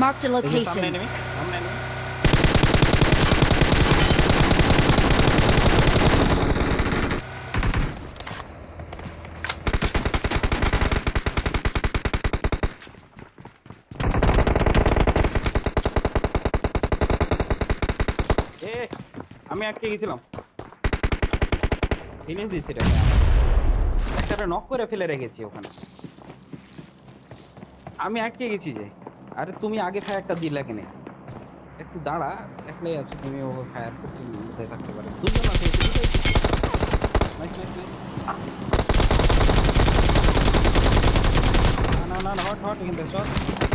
Marked a location. আমি আটকে গিয়েছিলাম হিলেন দিছি রে একটা নক করে ফেলে রেখেছি ওখানে আমি আটকে গেছি যে আরে তুমি আগে ফায়ারটা দিলা কেন একটু দাঁড়া একলাই আছো তুমি ও ফায়ার করতে দিতে থাকতে পারো দুজন আছে নাইস নাইস নাইস না না না hot hot in the shot